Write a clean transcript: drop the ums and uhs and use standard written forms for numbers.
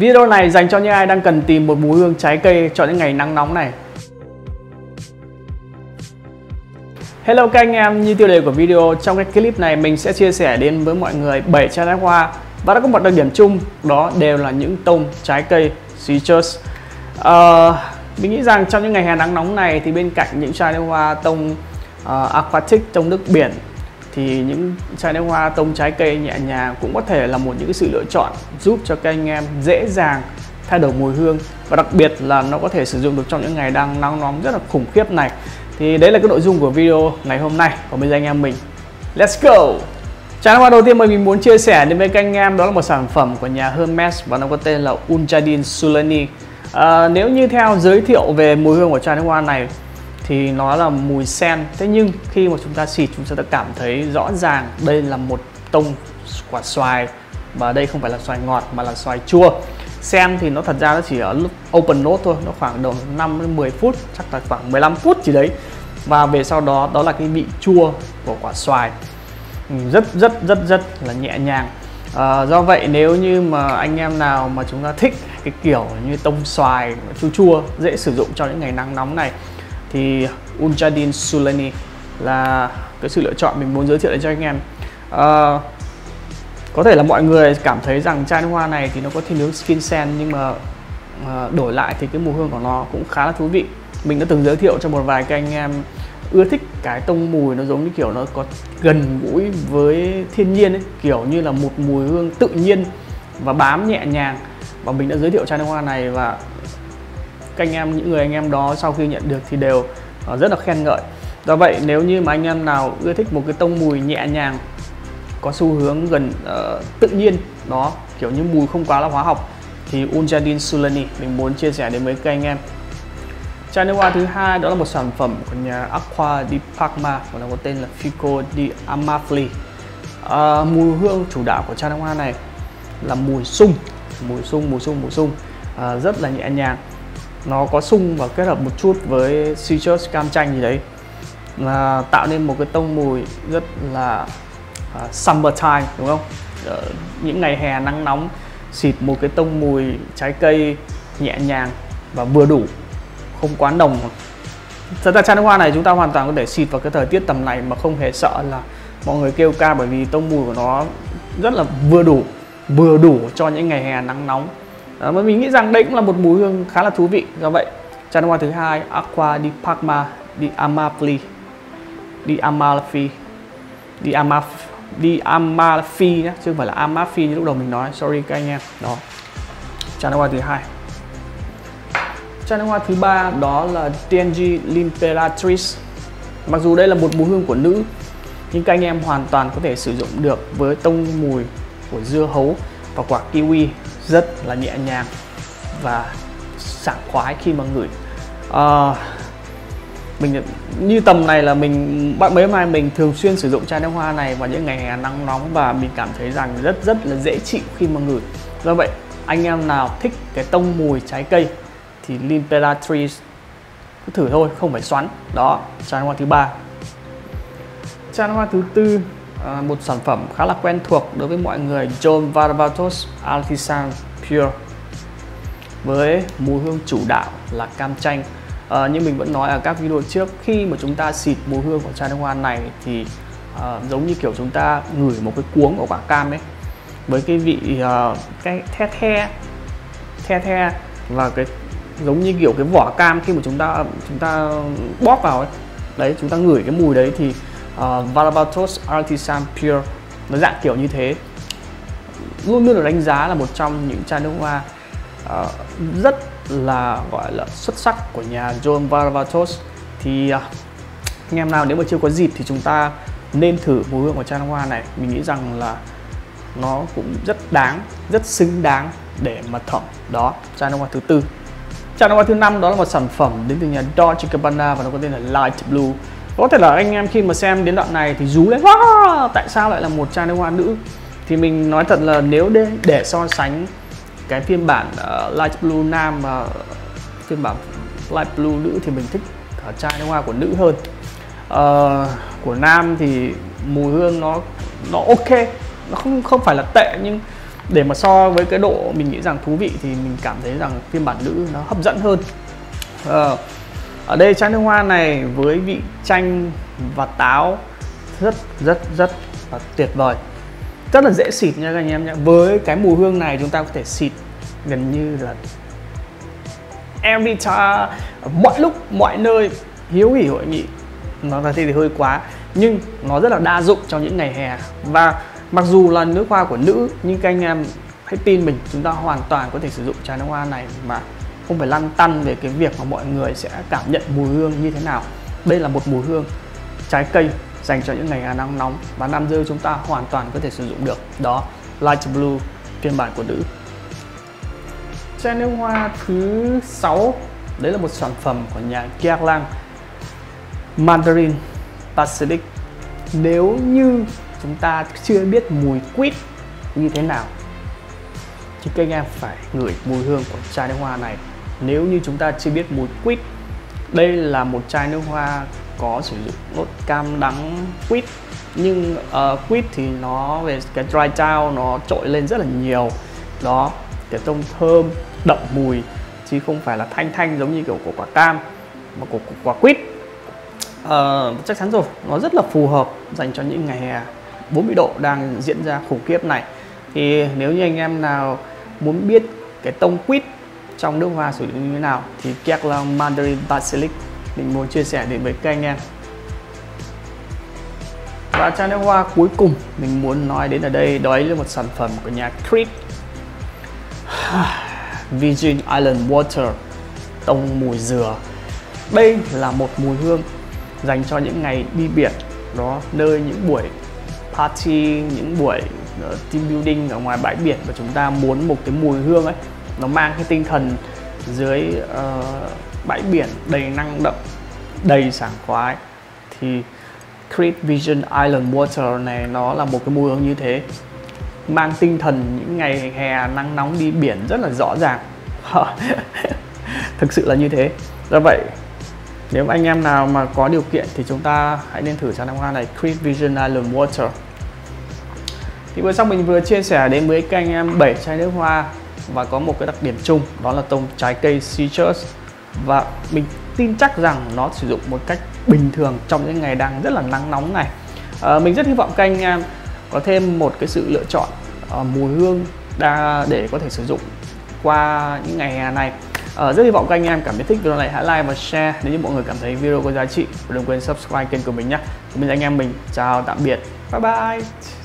Video này dành cho những ai đang cần tìm một mùi hương trái cây cho những ngày nắng nóng này. Hello các anh em, như tiêu đề của video, trong cái clip này mình sẽ chia sẻ đến với mọi người 7 chai nước hoa và nó có một đặc điểm chung, đó đều là những tông trái cây citrus. Mình nghĩ rằng trong những ngày hè nắng nóng này thì bên cạnh những chai nước hoa tông aquatic, tông nước biển, thì những chai nước hoa tông trái cây nhẹ nhàng cũng có thể là một những sự lựa chọn giúp cho các anh em dễ dàng thay đổi mùi hương, và đặc biệt là nó có thể sử dụng được trong những ngày đang nắng nóng rất là khủng khiếp này. Thì đấy là cái nội dung của video ngày hôm nay của bên anh em mình. Let's go! Chai nước hoa đầu tiên mình muốn chia sẻ đến với các anh em đó là một sản phẩm của nhà Hermes và nó có tên là Un Jardin Sur Le Nil. Nếu như theo giới thiệu về mùi hương của chai nước hoa này thì nó là mùi sen, thế nhưng khi mà chúng ta xịt chúng ta đã cảm thấy rõ ràng đây là một tông quả xoài, và đây không phải là xoài ngọt mà là xoài chua. Sen thì nó thật ra nó chỉ ở lúc open note thôi, nó khoảng độ 5 đến 10 phút, chắc là khoảng 15 phút gì đấy, và về sau đó đó là cái vị chua của quả xoài, rất là nhẹ nhàng. Do vậy nếu như mà anh em nào mà chúng ta thích cái kiểu như tông xoài chua chua dễ sử dụng cho những ngày nắng nóng này thì Un Jardin Sur Le Nil là cái sự lựa chọn mình muốn giới thiệu đến cho anh em. Có thể là mọi người cảm thấy rằng chai nước hoa này thì nó có thiên hướng skin scent, nhưng mà đổi lại thì cái mùi hương của nó cũng khá là thú vị. Mình đã từng giới thiệu cho một vài các anh em ưa thích cái tông mùi nó giống như kiểu nó có gần gũi với thiên nhiên ấy, kiểu như là một mùi hương tự nhiên và bám nhẹ nhàng, và mình đã giới thiệu chai nước hoa này và các anh em, những người anh em đó sau khi nhận được thì đều rất là khen ngợi. Do vậy nếu như mà anh em nào ưa thích một cái tông mùi nhẹ nhàng có xu hướng gần tự nhiên đó, kiểu như mùi không quá là hóa học, thì Un Jardin Sur Le Nil mình muốn chia sẻ đến với các anh em. Chai nước hoa thứ hai đó là một sản phẩm của nhà Acqua di Parma và nó có tên là Fico di Amalfi. Mùi hương chủ đạo của chai nước hoa này là mùi sung, rất là nhẹ nhàng, nó có sung và kết hợp một chút với citrus, cam chanh gì đấy, là tạo nên một cái tông mùi rất là summertime, đúng không? Những ngày hè nắng nóng xịt một cái tông mùi trái cây nhẹ nhàng và vừa đủ, không quá nồng. Thật ra chai nước hoa này chúng ta hoàn toàn có thể xịt vào cái thời tiết tầm này mà không hề sợ là mọi người kêu ca, bởi vì tông mùi của nó rất là vừa đủ cho những ngày hè nắng nóng. Mà mình nghĩ rằng đây cũng là một mùi hương khá là thú vị. Do vậy chai nước hoa thứ hai Acqua di Parma di Amalfi nhé, chứ không phải là Amalfi như lúc đầu mình nói, sorry các anh em. Đó, chai nước hoa thứ hai. Chai nước hoa thứ ba đó là D&G L'Imperatrice. Mặc dù đây là một mùi hương của nữ nhưng các anh em hoàn toàn có thể sử dụng được với tông mùi của dưa hấu và quả kiwi, rất là nhẹ nhàng và sảng khoái khi mà ngửi. Mình như tầm này là mấy hôm nay mình thường xuyên sử dụng chai nước hoa này vào những ngày hè nắng nóng, và mình cảm thấy rằng rất là dễ chịu khi mà ngửi. Do vậy anh em nào thích cái tông mùi trái cây thì L'Imperatrice cứ thử thôi, không phải xoắn. Đó, chai nước hoa thứ ba. Chai nước hoa thứ tư, một sản phẩm khá là quen thuộc đối với mọi người, John Varvatos Artisan Pure, với mùi hương chủ đạo là cam chanh. Như mình vẫn nói ở các video trước, khi mà chúng ta xịt mùi hương của chai nước hoa này thì giống như kiểu chúng ta ngửi một cái cuống của quả cam ấy, với cái vị cái the và cái giống như kiểu cái vỏ cam khi mà chúng ta bóp vào ấy. Đấy, chúng ta ngửi cái mùi đấy thì Varvatos Artisan Pure nó dạng kiểu như thế, luôn luôn được đánh giá là một trong những chai nước hoa rất là gọi là xuất sắc của nhà John Varvatos. Thì anh em nào nếu mà chưa có dịp thì chúng ta nên thử mùi hương của chai nước hoa này. Mình nghĩ rằng là nó cũng rất xứng đáng để mà thẩm. Đó, chai nước hoa thứ tư. Chai nước hoa thứ năm đó là một sản phẩm đến từ nhà Dolce Gabbana và nó có tên là Light Blue. Có thể là anh em khi mà xem đến đoạn này thì rú lên tại sao lại là một chai nước hoa nữ. Thì mình nói thật là nếu để so sánh cái phiên bản Light Blue nam và phiên bản Light Blue nữ thì mình thích chai nước hoa của nữ hơn. Của nam thì mùi hương nó ok, nó không phải là tệ, nhưng Để mà so với cái độ mình nghĩ rằng thú vị thì mình cảm thấy rằng phiên bản nữ nó hấp dẫn hơn. Ở đây chai nước hoa này với vị chanh và táo rất là tuyệt vời, rất là dễ xịt nha các anh em nhé. Với cái mùi hương này chúng ta có thể xịt gần như là every time, mọi lúc mọi nơi, hiếu hỉ hội nghị. Nó là thì hơi quá nhưng nó rất là đa dụng trong những ngày hè. Và mặc dù là nước hoa của nữ nhưng các anh em hãy tin mình, chúng ta hoàn toàn có thể sử dụng chai nước hoa này mà không phải lăn tăn về cái việc mà mọi người sẽ cảm nhận mùi hương như thế nào. Đây là một mùi hương trái cây dành cho những ngày hè nắng nóng và nam giới chúng ta hoàn toàn có thể sử dụng được. Đó, Light Blue phiên bản của nữ. Chai nước hoa thứ 6, đấy là một sản phẩm của nhà Kiehl's, Mandarin Pacific. Nếu như chúng ta chưa biết mùi quýt như thế nào thì các anh em phải ngửi mùi hương của chai nước hoa này. Nếu như chúng ta chưa biết mùi quýt, đây là một chai nước hoa có sử dụng nốt cam đắng quýt, nhưng quýt thì nó về cái dry town nó trội lên rất là nhiều. Đó, cái tông thơm đậm mùi chứ không phải là thanh thanh giống như kiểu của quả cam mà của quả quýt. Chắc chắn rồi, nó rất là phù hợp dành cho những ngày hè 40 độ đang diễn ra khủng khiếp này. Thì nếu như anh em nào muốn biết cái tông quýt trong nước hoa sử dụng như thế nào thì Kiehl's Mandarin Basilic mình muốn chia sẻ đến với các anh em. Và chai nước hoa cuối cùng mình muốn nói đến ở đây, đó là một sản phẩm của nhà Creed, Virgin Island Water, tông mùi dừa. Đây là một mùi hương dành cho những ngày đi biển, đó, nơi những buổi party, những buổi team building ở ngoài bãi biển và chúng ta muốn một cái mùi hương ấy nó mang cái tinh thần dưới bãi biển đầy năng động, đầy sảng khoái, thì Creed Virgin Island Water này nó là một cái mùi hương như thế, mang tinh thần những ngày hè nắng nóng đi biển rất là rõ ràng. Thực sự là như thế. Do vậy nếu anh em nào mà có điều kiện thì chúng ta hãy nên thử chai nước hoa này, Creed Virgin Island Water. Thì vừa xong mình vừa chia sẻ đến với các anh em 7 chai nước hoa và có một cái đặc điểm chung đó là tông trái cây citrus, và mình tin chắc rằng nó sử dụng một cách bình thường trong những ngày đang rất là nắng nóng này. Mình rất hy vọng các anh em có thêm một cái sự lựa chọn mùi hương để có thể sử dụng qua những ngày hè này. Rất hy vọng các anh em cảm thấy thích video này, hãy like và share nếu như mọi người cảm thấy video có giá trị, và đừng quên subscribe kênh của mình nhé. Chúng mình anh em mình chào tạm biệt, bye bye.